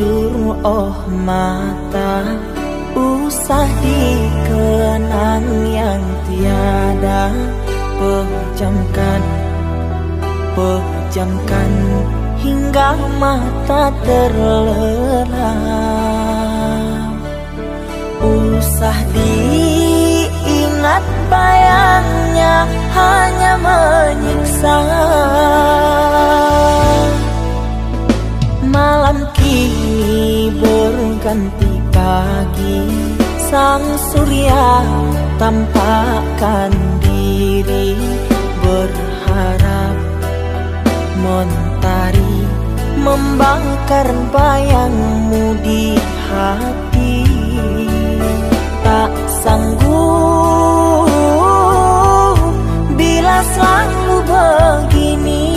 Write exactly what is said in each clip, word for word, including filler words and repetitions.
tidur oh mata, usah dikenang yang tiada. Pejamkan, pejamkan hingga mata terlelap. Usah diingat bayangnya hanya menyiksa. Malam kini berganti pagi, sang surya tampakkan diri, berharap mentari membakar bayangmu di hati. Tak sanggup bila selalu begini.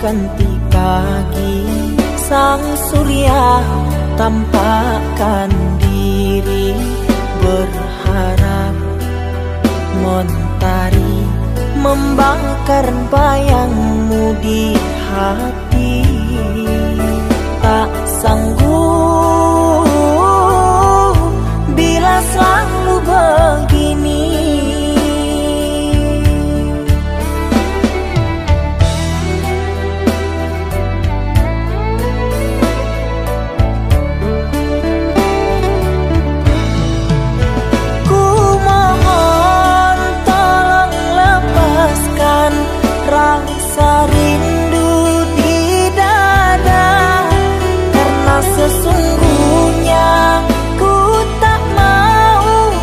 Ganti pagi, sang surya tampakkan diri, berharap mentari membakar bayangmu di hati. Tak sanggup bila selalu begini. Sesungguhnya ku tak mau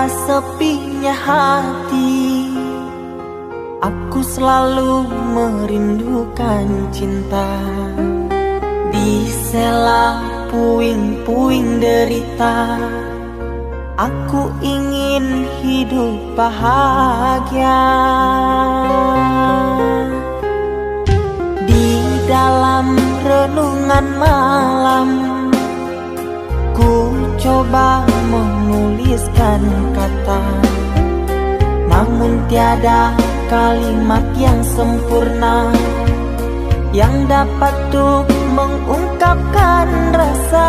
Betapa sepinya hati, aku selalu merindukan cinta. Di sela puing-puing derita, aku ingin hidup bahagia. Di dalam renungan malam, ku coba menuliskan kata, namun tiada kalimat yang sempurna yang dapat untuk mengungkapkan rasa.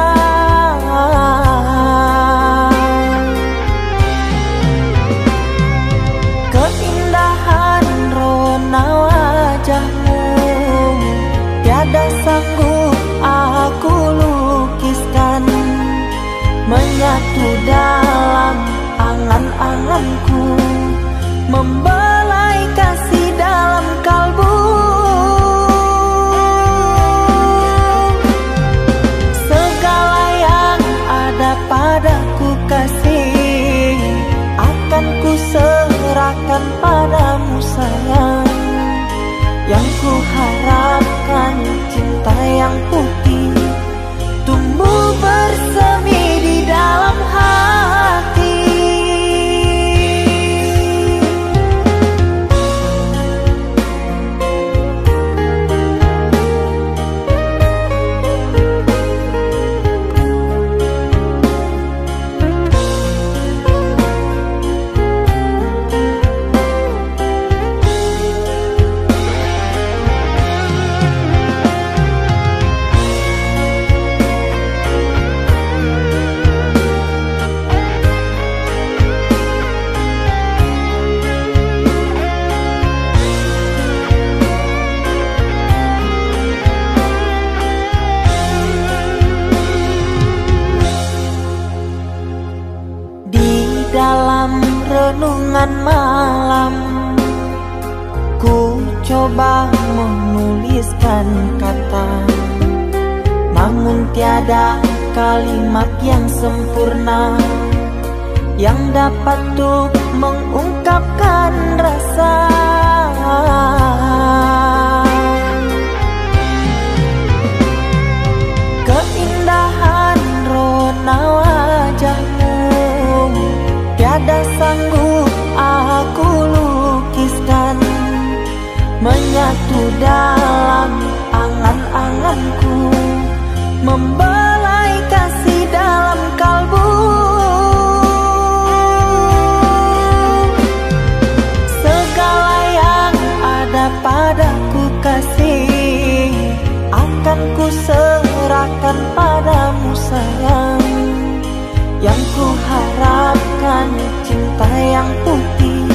Keindahan rona wajahmu tiada sanggup aku lukiskan, menyatu dalam angan-anganku, membelai kasih dalam kalbu. Segala yang ada padaku kasih, akan ku serahkan padamu sayang. Yang ku harapkan cinta yang putih tumbuh bersemi di dalam hati. Malam, ku coba menuliskan kata, namun tiada kalimat yang sempurna yang dapat untuk mengungkapkan rasa. Keindahan rona wajahmu tiada sanggup aku lukiskan, menyatu dalam angan-anganku, membelai kasih dalam kalbu. Segala yang ada padaku kasih, akan ku serahkan padamu sayang. Yang ku harapkan cinta yang putih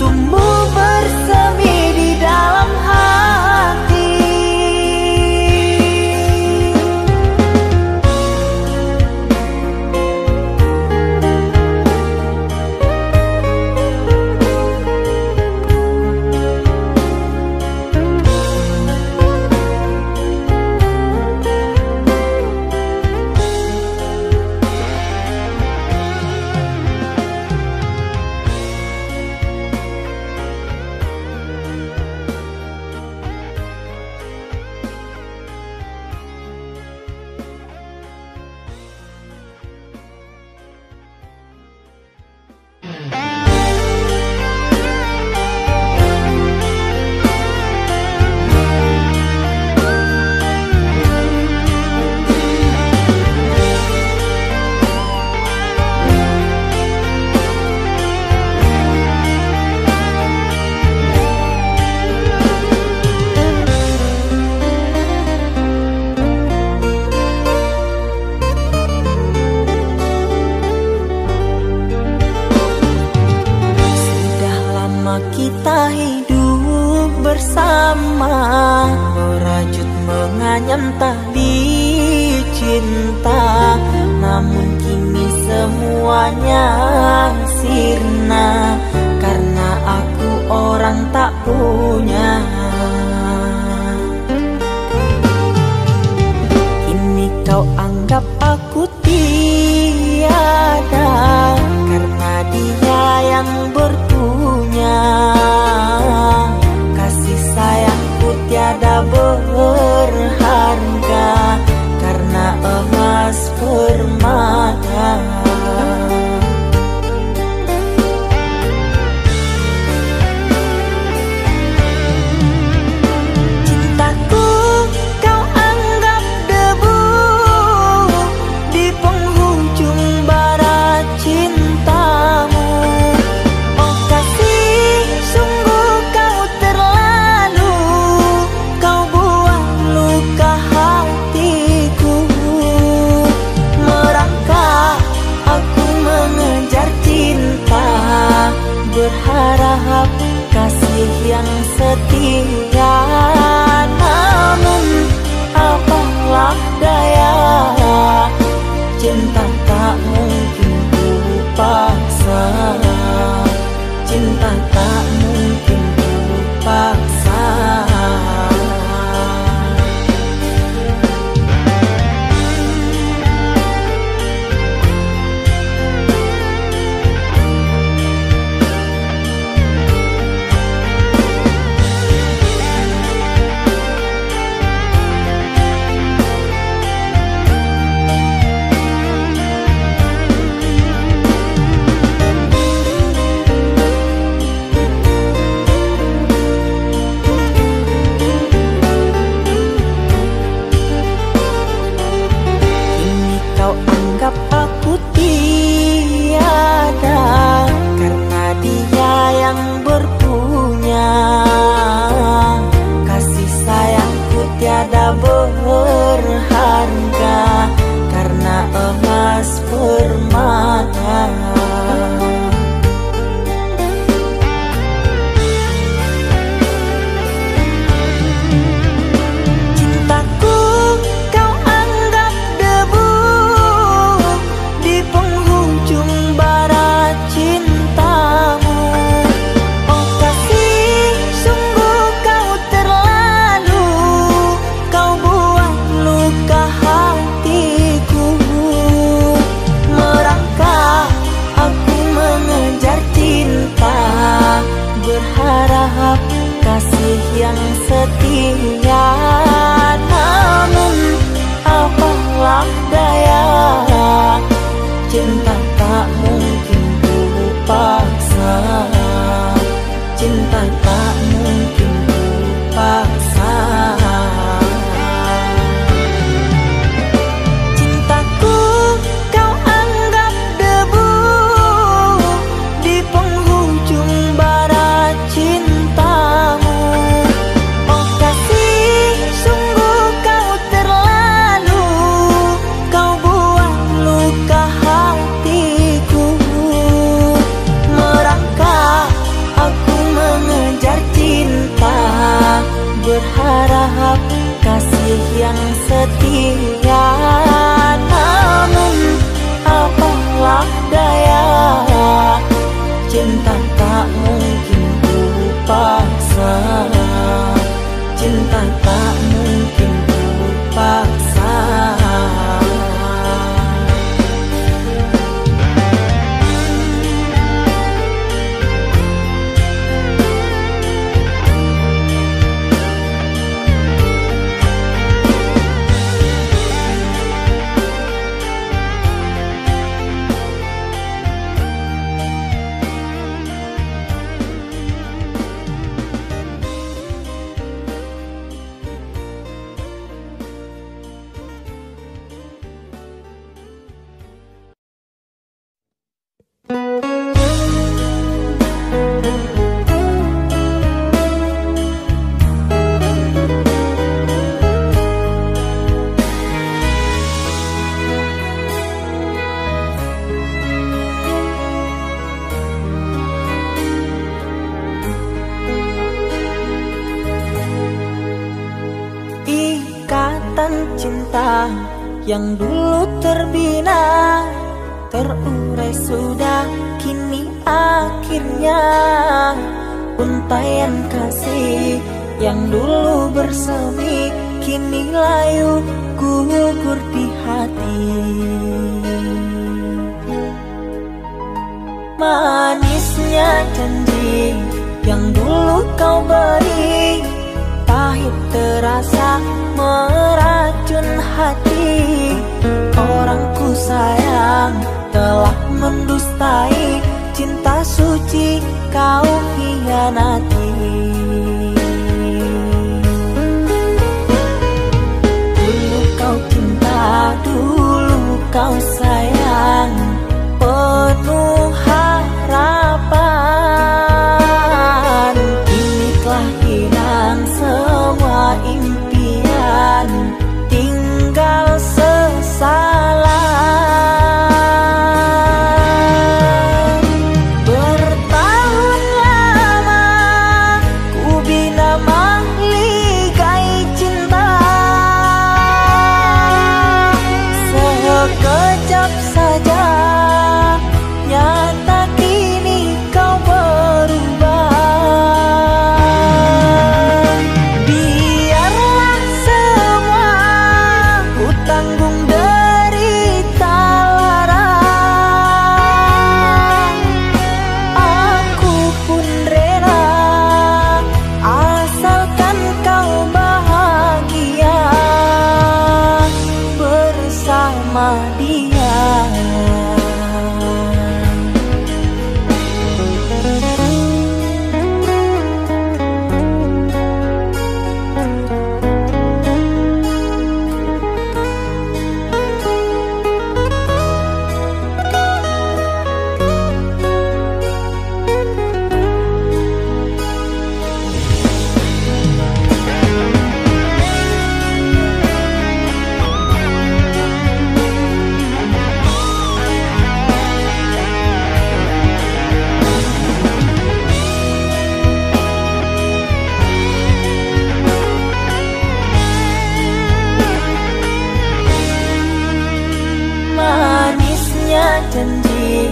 tumbuh bersemi di dalam hati. setia, namun apalah daya, cinta tak mungkin ku paksa, cinta tak mungkin ku paksa. Berharap kasih yang setia, namun apalah daya, cinta tak mungkin ku paksa, cinta tak mungkin ku paksa. Cinta yang dulu terbina, terurai sudah, kini akhirnya untaian kasih yang dulu bersemi, kini layu gugur di hati. Manisnya janji yang dulu kau beri, pahit terasa meracun hati. Orang ku sayang telah mendustai, cinta suci kau hianati. Dulu kau cinta, dulu kau sayang, penuh harapan. Kini telah hilang semua impian, janji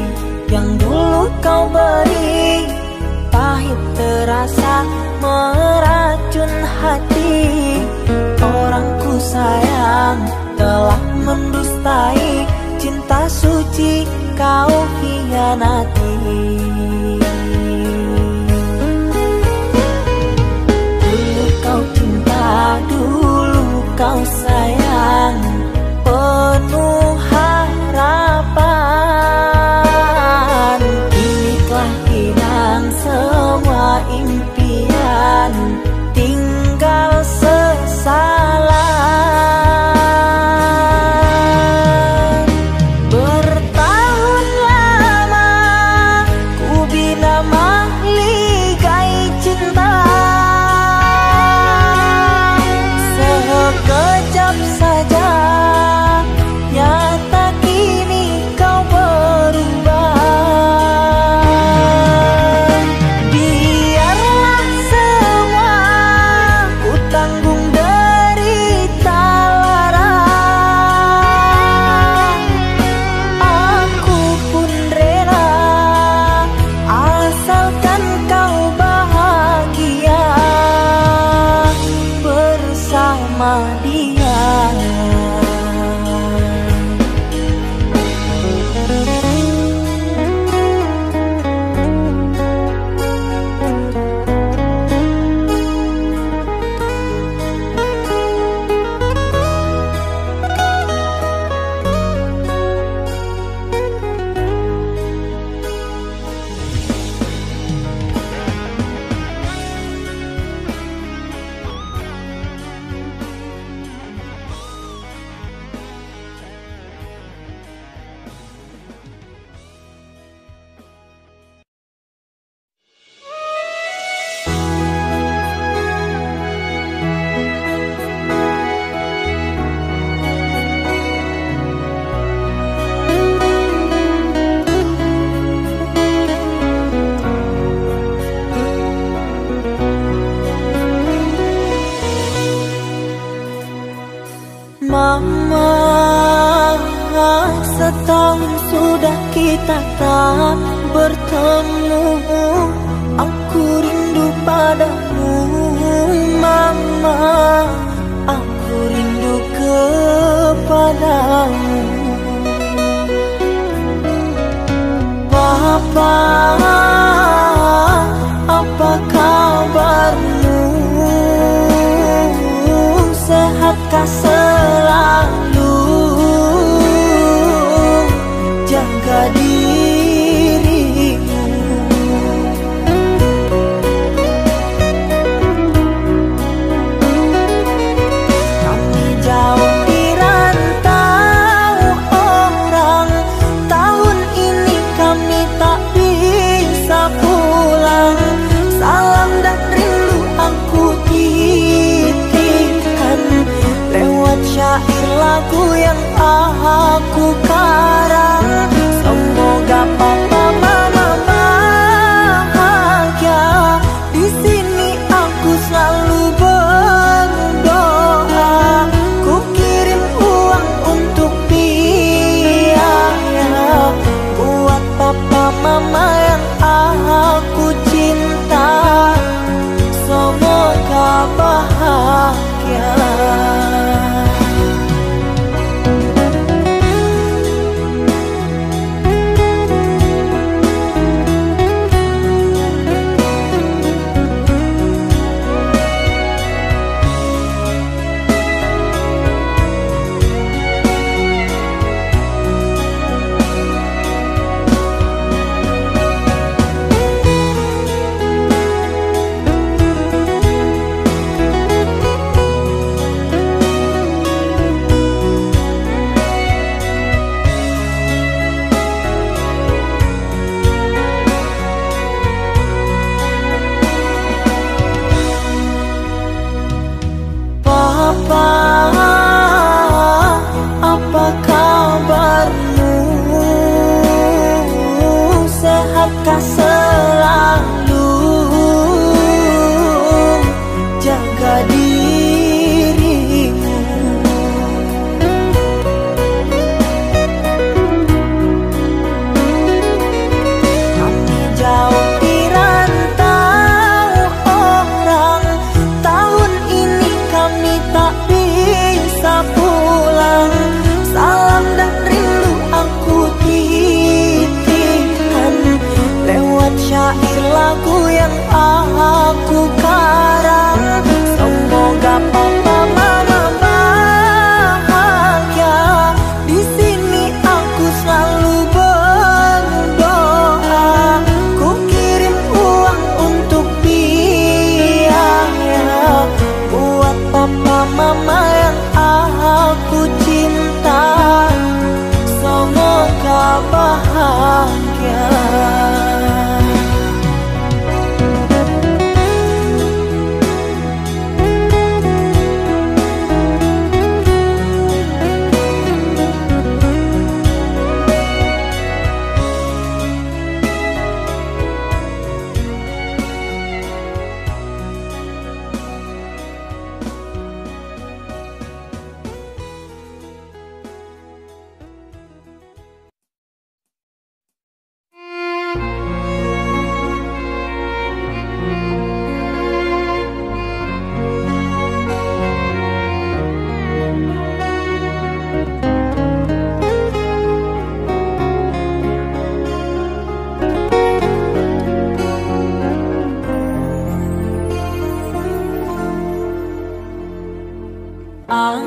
yang dulu kau beri, pahit terasa meracun hati. Orangku sayang telah mendustai, cinta suci kau hianati. Dulu kau cinta, dulu kau sayang, penuh harapan. Kini telah hilang semua impian, tinggal sesalan. Bertahun lama ku bina mahligai cinta, sekejap saja nyata kini kau berubah. Biarlah semua ku tanggung derita lara, aku pun rela asalkan kau bahagia bersama dia. Setahun sudah kita tak bertemu, aku rindu padamu Mama, aku rindu kepadamu. Papa, apa kabarmu? Sehatkah selalu? Jaga dirimu. Kami jauh di rantau orang, tahun ini kami tak bisa pulang. Salam dan rindu aku titipkan lewat syair lagu yang aku karang. Semoga papa mama bahagia, di sini aku selalu berdoa. Ku kirim uang untuk biaya buat papa mama yang aku cinta. Semoga bahagia.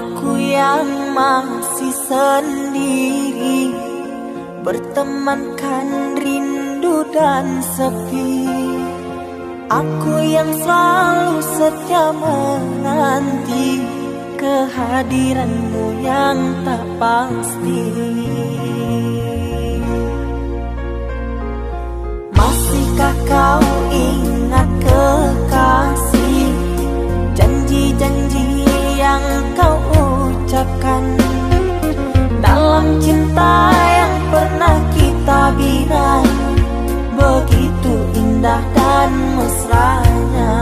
aku yang masih sendiri, bertemankan rindu dan sepi. Aku yang selalu setia menanti kehadiranmu yang tak pasti. Masihkah kau ingat kekasih, janji-janji yang kau ucapkan dalam cinta yang pernah kita bina? Begitu indah dan mesranya.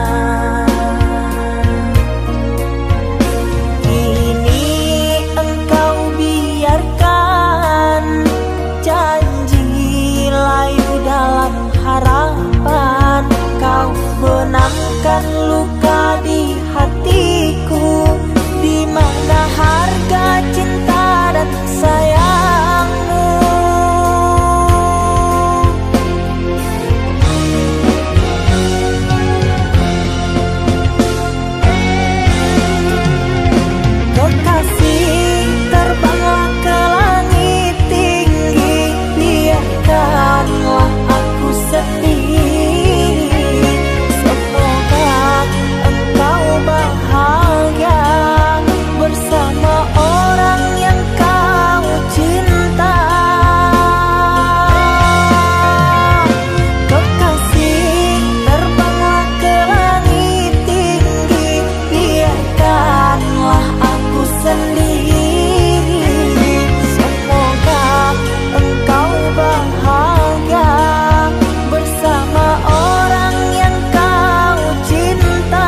Kini engkau biarkan janji layu dalam harapan. Kau benamkan luka di hatiku, di mana harga cinta dan sayangmu. Kekasih, terbanglah ke langit tinggi, biarkanlah aku sepi. Semoga engkau bahagia bersama orang yang kau cinta. Kekasih, terbanglah ke langit tinggi, biarkanlah aku sendiri. Semoga engkau bahagia bersama orang yang kau cinta.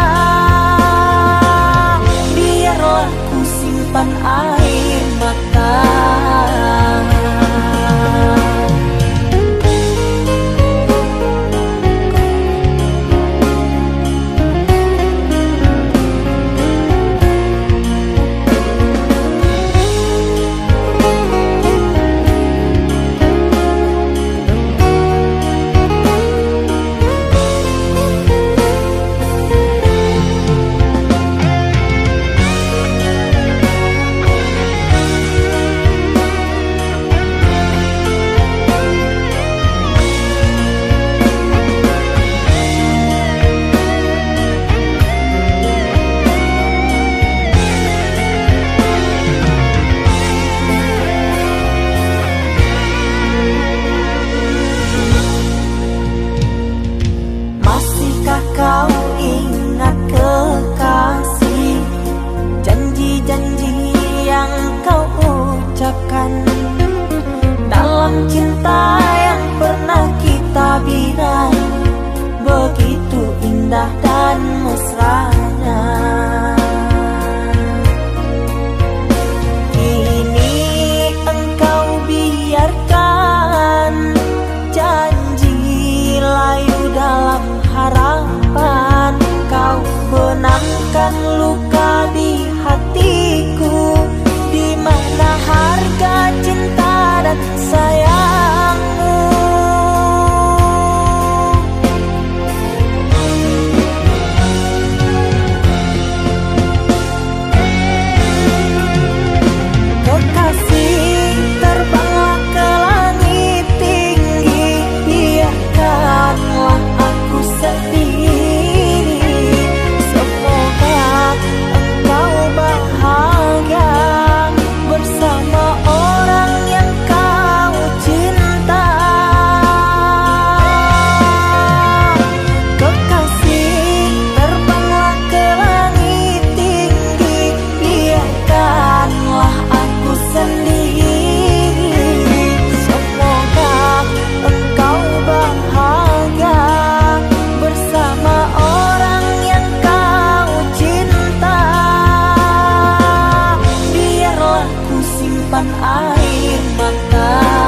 Biarlah ku simpan air mata.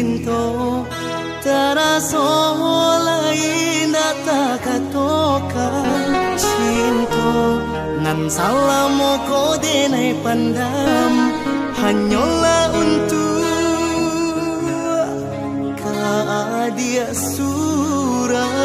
rinto taraso lain data katoka cinto nan salamo kode nai pandam hanyola untuk kadia surah.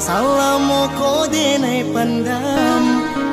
Salamoko denai pun ada.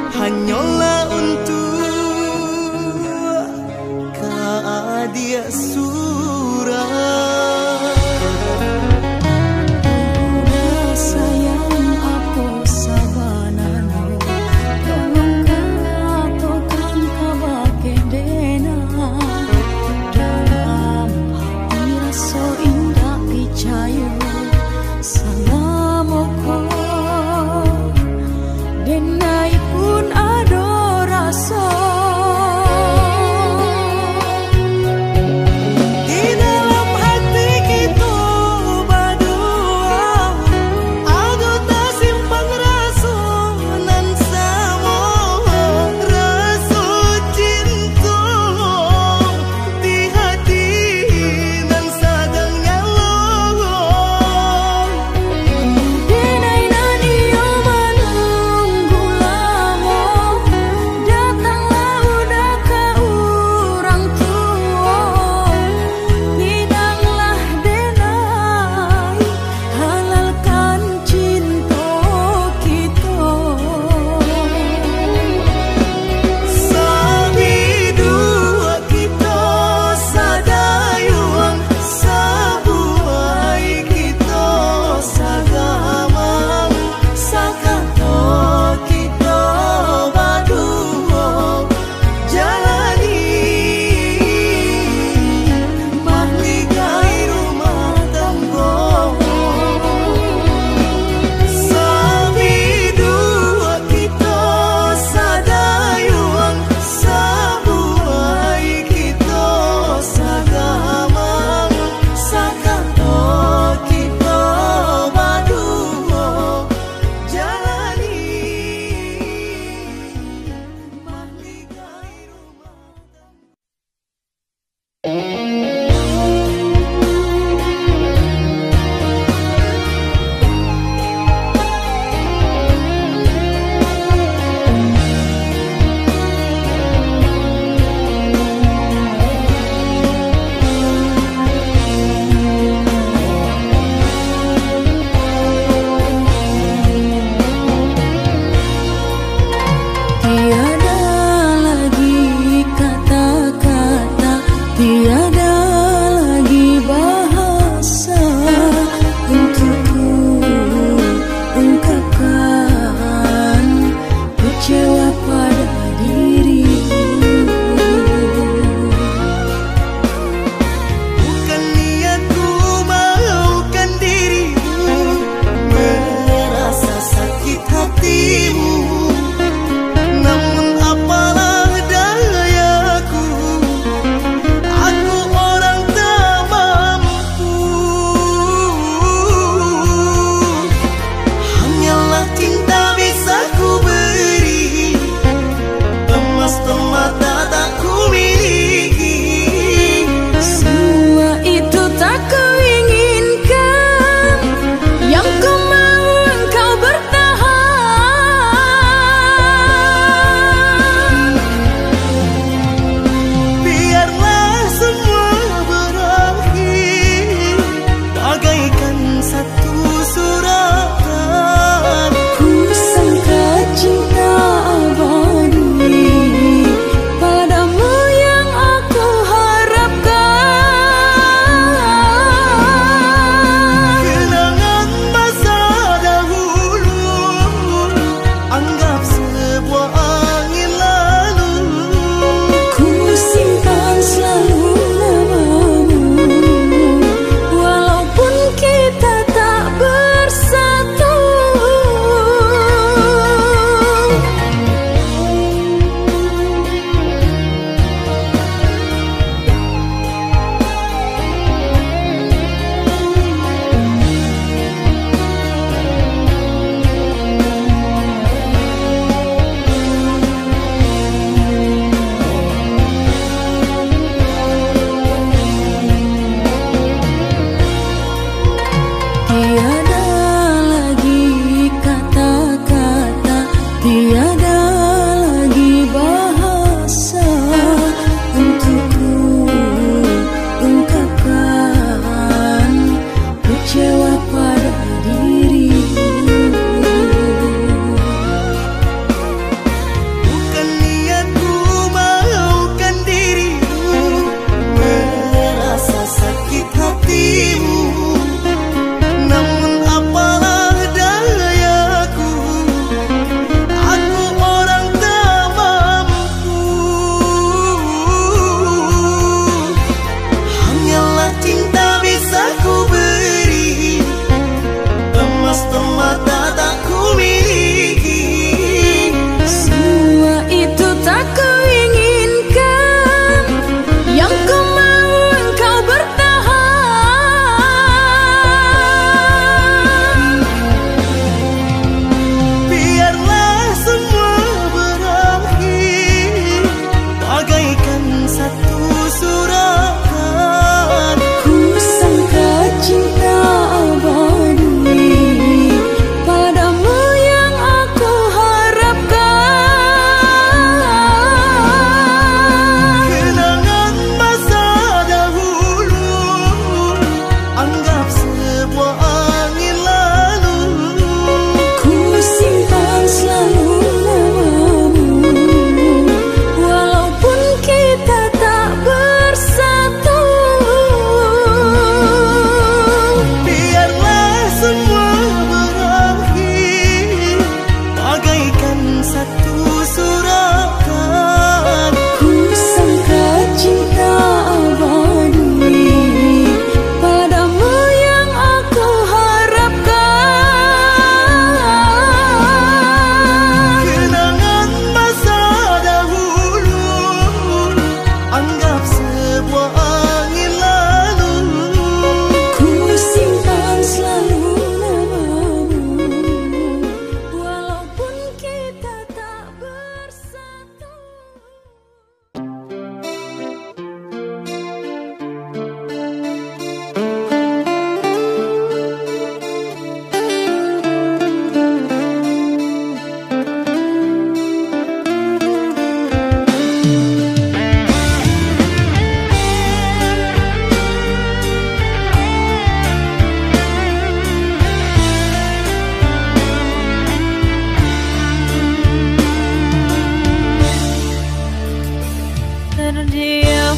terdiam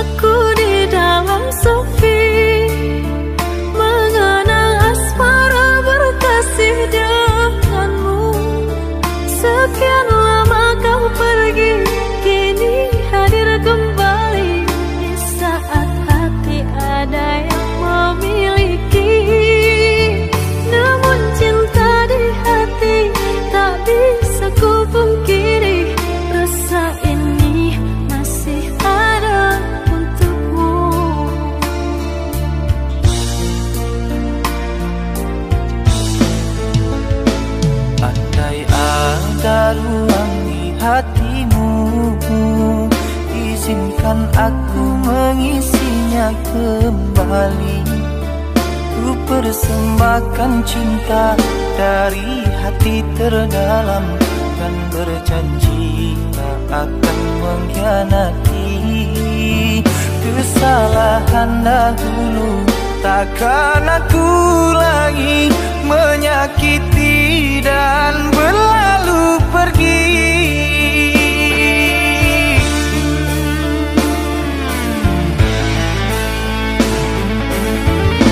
aku di dalam sepi, mengenang asmara berkasih denganmu. Sekian lama kau pergi, kini hadir kembali di saat hati ada yang memiliki. Namun cinta di hati tak bisa ku pungkiri, rasa ini masih ada untukmu. Andai ada ruang di hatimu, izinkan aku mengisinya kembali. Ku persembahkan cinta dari hati terdalam, dan berjanji tak akan mengkhianati. Kesalahan dahulu takkan aku lagi menyakiti dan berlalu pergi. Dirimu menyesal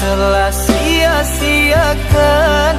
telah sia-siakan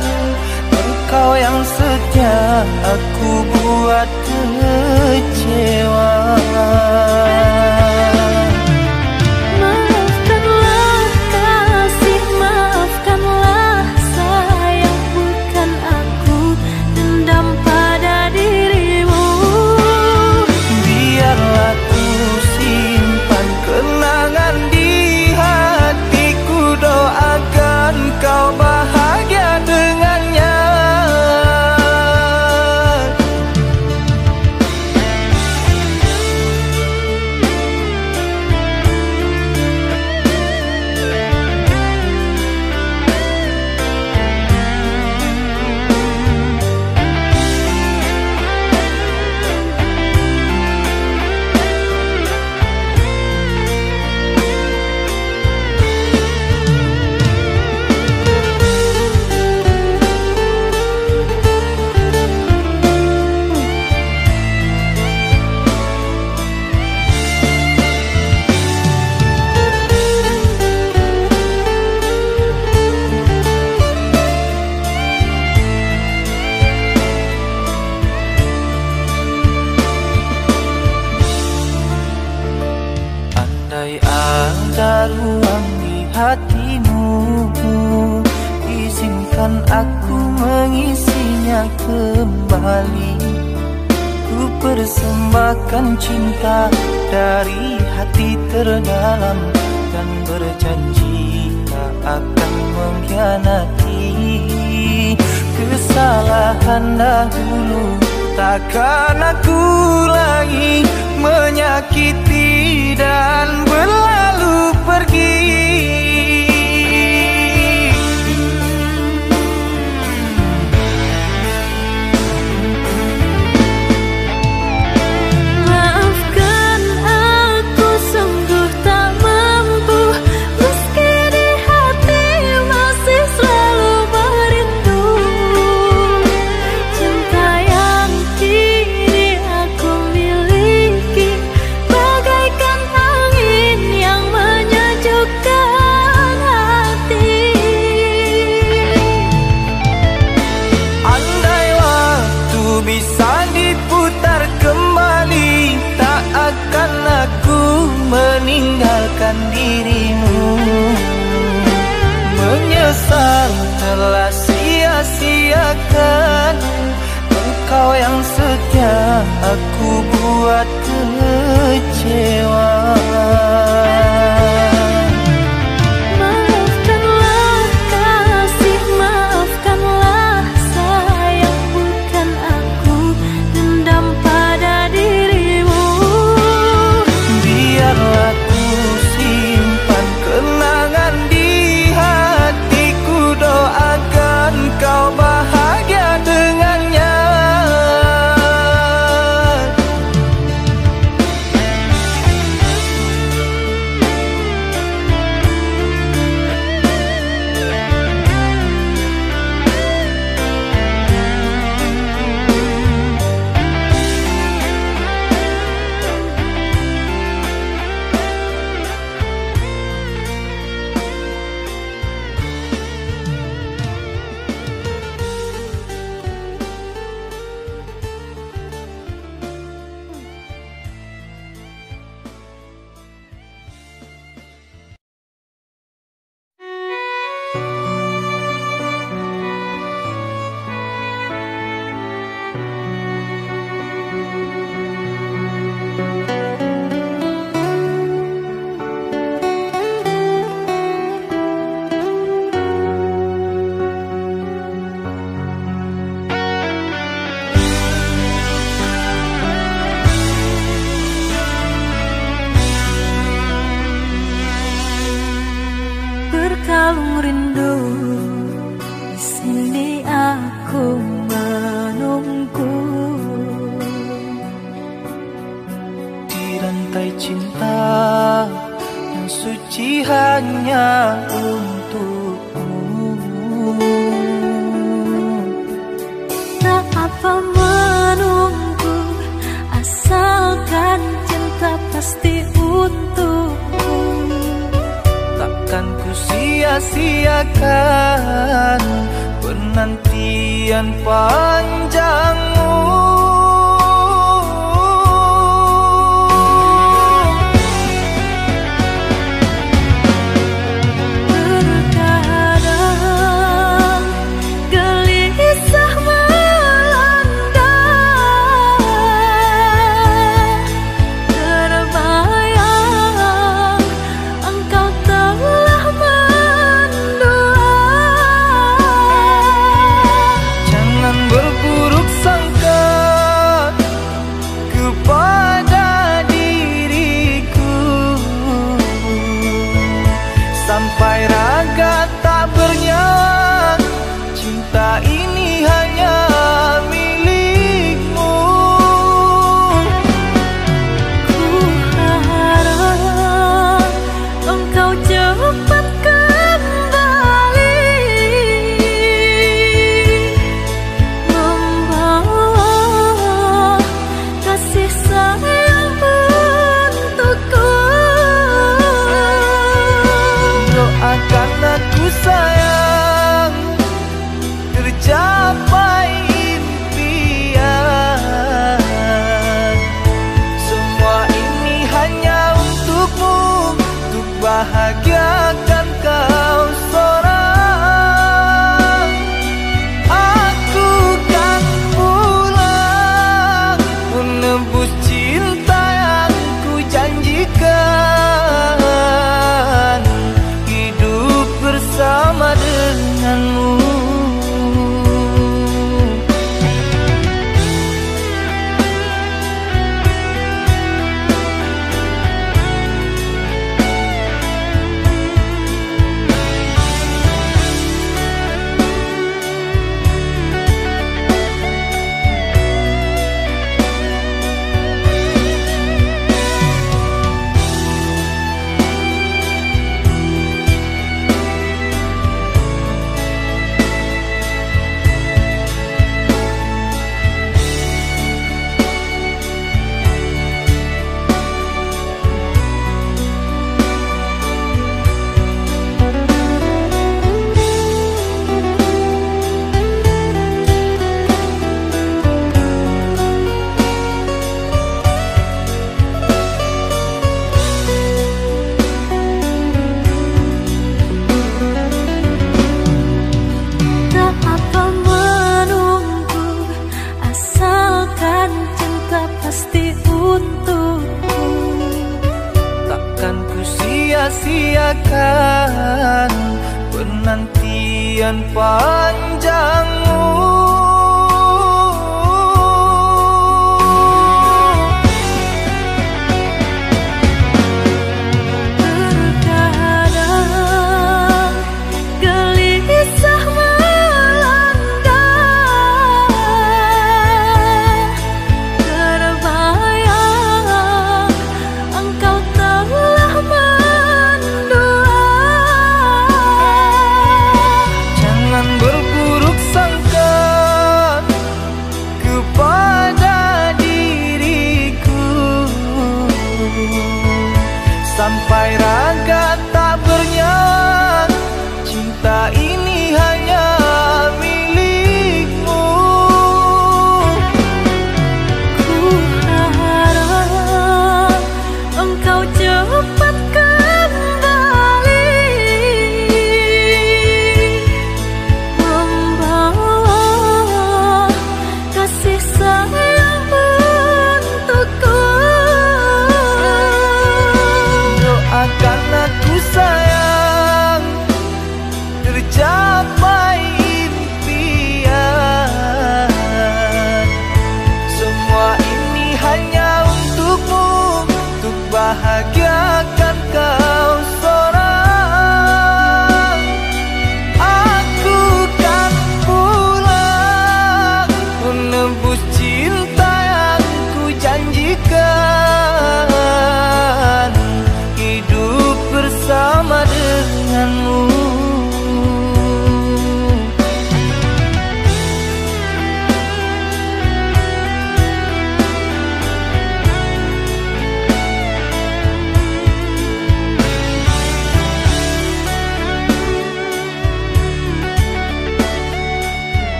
engkau yang setia, aku buat kecewa. Telah sia-siakan engkau yang setia, aku buat kecewa. Maafkanlah. Kalung rindu di sini aku menunggu di rantai cinta yang suci hanya untukmu. Tak apa menunggu asalkan cinta pasti untukmu. Takkan ku sia-siakan penantian panjangmu. Terkadang gelisah melanda, terbayang engkau telah sampai raga tak bernyawa, cinta ini hanya milikmu. Ku harap engkau cepat kembali, membawa kasih sayang untukku. Doakan aku sayang, tercapai impian. Semua ini hanya untukmu, untuk bahagiakan kau seorang. Aku kan pulang menebus cinta yang ku janjikan. Sia-siakan penantian panjang.